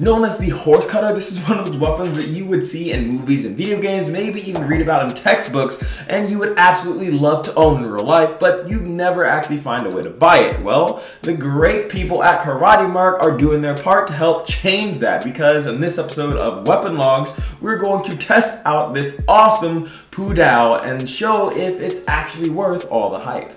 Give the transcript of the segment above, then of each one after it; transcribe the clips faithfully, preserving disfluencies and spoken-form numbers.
Known as the horse cutter, this is one of those weapons that you would see in movies and video games, maybe even read about in textbooks, and you would absolutely love to own in real life, but you'd never actually find a way to buy it. Well, the great people at Karate Mark are doing their part to help change that, because in this episode of Weapon Logs, we're going to test out this awesome Pudao and show if it's actually worth all the hype.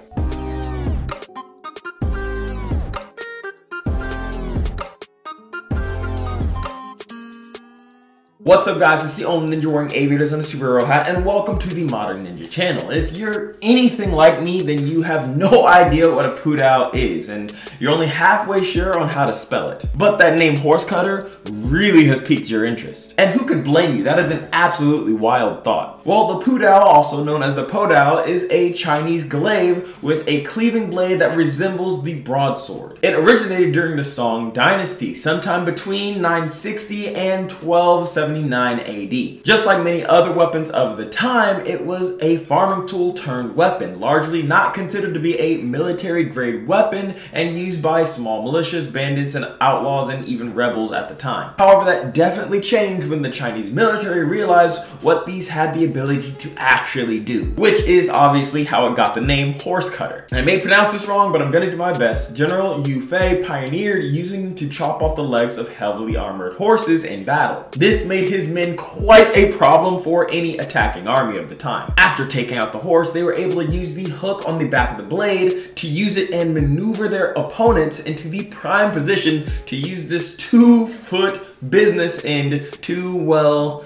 What's up guys, it's the only ninja wearing aviators and a superhero hat, and welcome to the Modern Ninja channel. If you're anything like me, then you have no idea what a Pudao is, and you're only halfway sure on how to spell it. But that name horse cutter really has piqued your interest. And who could blame you? That is an absolutely wild thought. Well, the Pudao, also known as the Pudao, is a Chinese glaive with a cleaving blade that resembles the broadsword. It originated during the Song Dynasty, sometime between nine sixty and twelve seventy. seventy-nine A D. Just like many other weapons of the time, it was a farming tool turned weapon, largely not considered to be a military grade weapon and used by small militias, bandits, and outlaws, and even rebels at the time. However, that definitely changed when the Chinese military realized what these had the ability to actually do, which is obviously how it got the name horse cutter. I may pronounce this wrong, but I'm gonna do my best. General Yue Fei pioneered using them to chop off the legs of heavily armored horses in battle. This made his men quite a problem for any attacking army of the time. After taking out the horse, they were able to use the hook on the back of the blade to use it and maneuver their opponents into the prime position to use this two-foot business end to, well,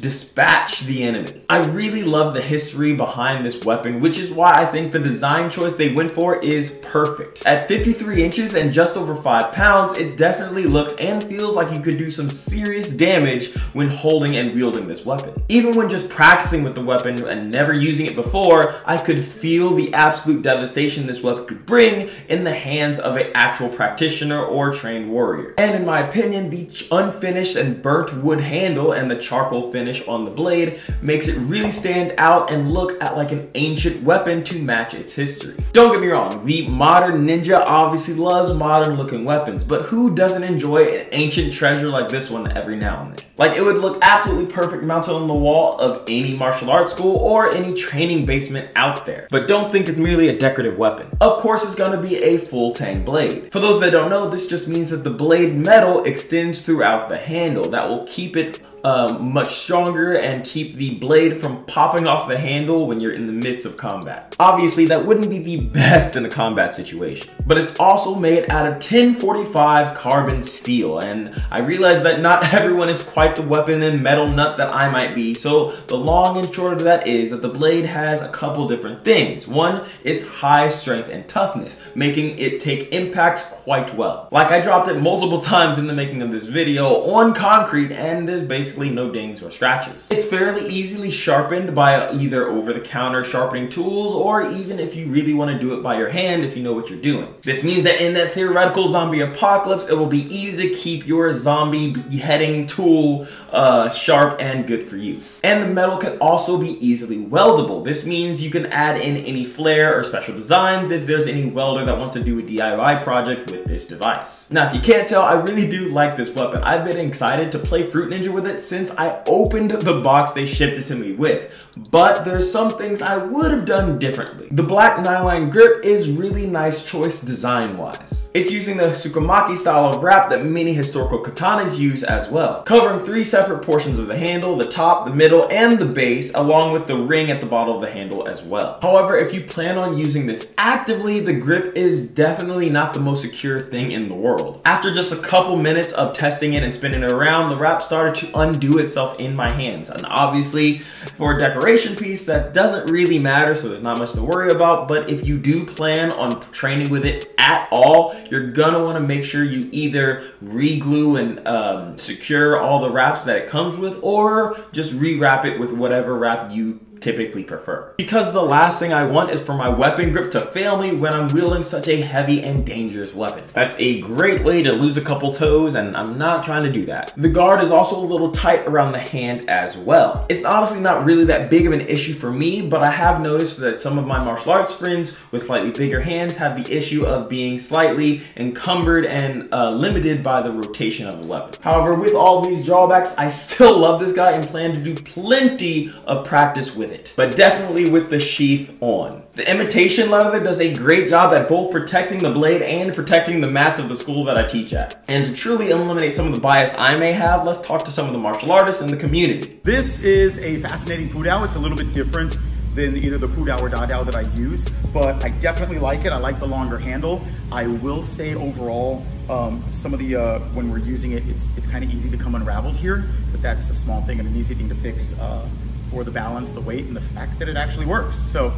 dispatch the enemy. I really love the history behind this weapon, which is why I think the design choice they went for is perfect. At fifty-three inches and just over five pounds, it definitely looks and feels like you could do some serious damage when holding and wielding this weapon. Even when just practicing with the weapon and never using it before, I could feel the absolute devastation this weapon could bring in the hands of an actual practitioner or trained warrior. And in my opinion, the unfinished and burnt wood handle and the charcoal finish on the blade makes it really stand out and look at like an ancient weapon to match its history. Don't get me wrong, the modern ninja obviously loves modern looking weapons, but who doesn't enjoy an ancient treasure like this one every now and then? Like, it would look absolutely perfect mounted on the wall of any martial arts school or any training basement out there. But don't think it's merely a decorative weapon. Of course, it's gonna be a full tang blade. For those that don't know, this just means that the blade metal extends throughout the handle. That will keep it Um, much stronger and keep the blade from popping off the handle when you're in the midst of combat. Obviously, that wouldn't be the best in a combat situation, but it's also made out of ten forty-five carbon steel, and I realize that not everyone is quite the weapon and metal nut that I might be, so the long and short of that is that the blade has a couple different things. One, it's high strength and toughness, making it take impacts quite well. Like, I dropped it multiple times in the making of this video on concrete, and this basically no dings or scratches. It's fairly easily sharpened by either over-the-counter sharpening tools, or even if you really want to do it by your hand if you know what you're doing. This means that in that theoretical zombie apocalypse, it will be easy to keep your zombie beheading tool uh, sharp and good for use. And the metal can also be easily weldable. This means you can add in any flair or special designs if there's any welder that wants to do a D I Y project with this device. Now, if you can't tell, I really do like this weapon. I've been excited to play Fruit Ninja with it since I opened the box they shipped it to me with, but there's some things I would have done differently. The black nylon grip is really nice choice design-wise. It's using the Tsukamaki style of wrap that many historical katanas use as well, covering three separate portions of the handle, the top, the middle, and the base, along with the ring at the bottom of the handle as well. However, if you plan on using this actively, the grip is definitely not the most secure thing in the world. After just a couple minutes of testing it and spinning it around, the wrap started to undo itself in my hands, and obviously for a decoration piece that doesn't really matter, so there's not much to worry about. But if you do plan on training with it at all, you're gonna want to make sure you either re-glue and um, secure all the wraps that it comes with, or just rewrap it with whatever wrap you typically prefer. Because the last thing I want is for my weapon grip to fail me when I'm wielding such a heavy and dangerous weapon. That's a great way to lose a couple toes, and I'm not trying to do that. The guard is also a little tight around the hand as well. It's honestly not really that big of an issue for me, but I have noticed that some of my martial arts friends with slightly bigger hands have the issue of being slightly encumbered and uh, limited by the rotation of the weapon. However, with all these drawbacks, I still love this guy and plan to do plenty of practice with it, but definitely with the sheath on. The imitation leather does a great job at both protecting the blade and protecting the mats of the school that I teach at. And to truly eliminate some of the bias I may have, let's talk to some of the martial artists in the community. This is a fascinating Pudao. It's a little bit different than either the Pudao or Dadao that I use, but I definitely like it. I like the longer handle. I will say overall, um, some of the, uh, when we're using it, it's, it's kind of easy to come unraveled here, but that's a small thing and an easy thing to fix uh, for the balance, the weight, and the fact that it actually works. So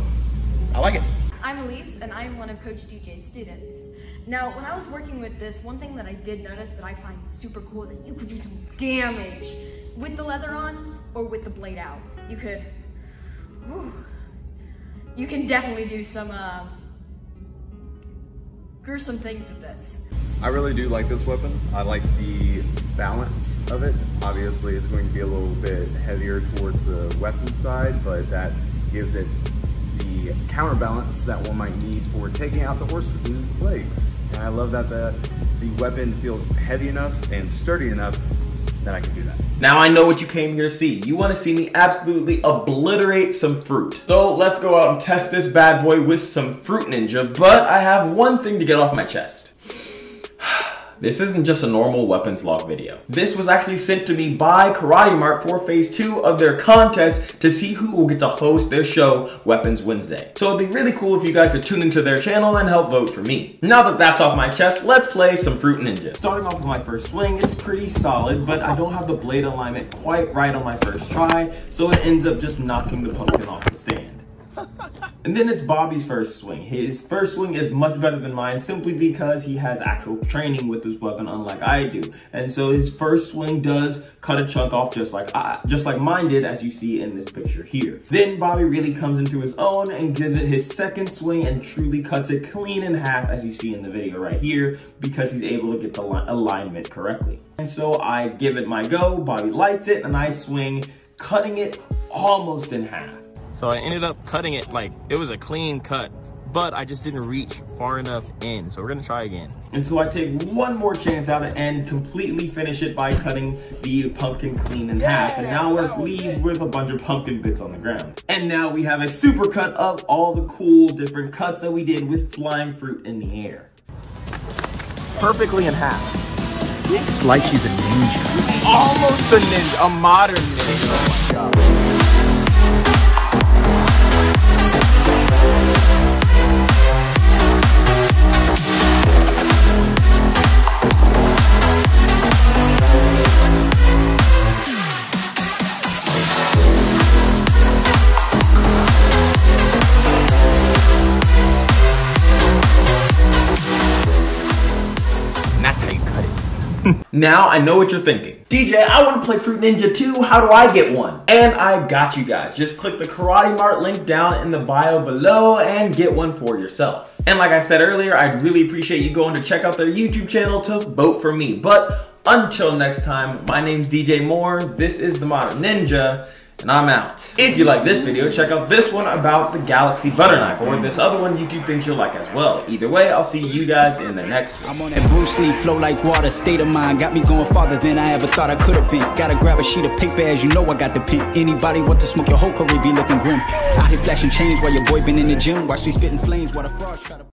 I like it. I'm Elise, and I'm one of Coach D J's students. Now, when I was working with this, one thing that I did notice that I find super cool is that you could do some damage with the leather on or with the blade out. You could, whew, you can definitely do some uh, gruesome things with this. I really do like this weapon. I like the balance of it. Obviously, it's going to be a little bit heavier towards the weapon side, but that gives it the counterbalance that one might need for taking out the horse's legs. And I love that the, the weapon feels heavy enough and sturdy enough that I can do that. Now I know what you came here to see. You want to see me absolutely obliterate some fruit. So let's go out and test this bad boy with some Fruit Ninja, but I have one thing to get off my chest. This isn't just a normal weapons log video. This was actually sent to me by Karate Mart for phase two of their contest to see who will get to host their show, Weapons Wednesday. So it'd be really cool if you guys could tune into their channel and help vote for me. Now that that's off my chest, let's play some Fruit Ninja. Starting off with my first swing, it's pretty solid, but I don't have the blade alignment quite right on my first try, so it ends up just knocking the pumpkin off the stand. And then it's Bobby's first swing. His first swing is much better than mine simply because he has actual training with his weapon unlike I do. And so his first swing does cut a chunk off just like I, just like mine did, as you see in this picture here. Then Bobby really comes into his own and gives it his second swing and truly cuts it clean in half, as you see in the video right here, because he's able to get the alignment correctly. And so I give it my go, Bobby lights it, and I swing, cutting it almost in half. So I ended up cutting it like it was a clean cut, but I just didn't reach far enough in. So we're gonna try again. And so I take one more chance at it and completely finish it by cutting the pumpkin clean in yeah, half. And now we're left with a bunch of pumpkin bits on the ground. And now we have a super cut of all the cool different cuts that we did with flying fruit in the air. Perfectly in half. It's like he's a ninja. Almost a ninja, a modern ninja. Oh my God. Now I know what you're thinking. D J, I want to play Fruit Ninja too. How do I get one? And I got you guys. Just click the Karate Mart link down in the bio below and get one for yourself. And like I said earlier, I'd really appreciate you going to check out their YouTube channel to vote for me. But until next time, my name's D J Moore. This is the Modern Ninja. And I'm out. If you like this video, check out this one about the Galaxy Butterknife, or this other one YouTube thinks you'll like as well. Either way, I'll see you guys in the next one. I'm on that Bruce Lee, flow like water, state of mind. Got me going farther than I ever thought I could have been. Gotta grab a sheet of paper, as you know I got the pen. Anybody want to smoke, your whole career be looking grim. Out here flashing chains while your boy been in the gym. Watch me spitting flames while the frogs try to...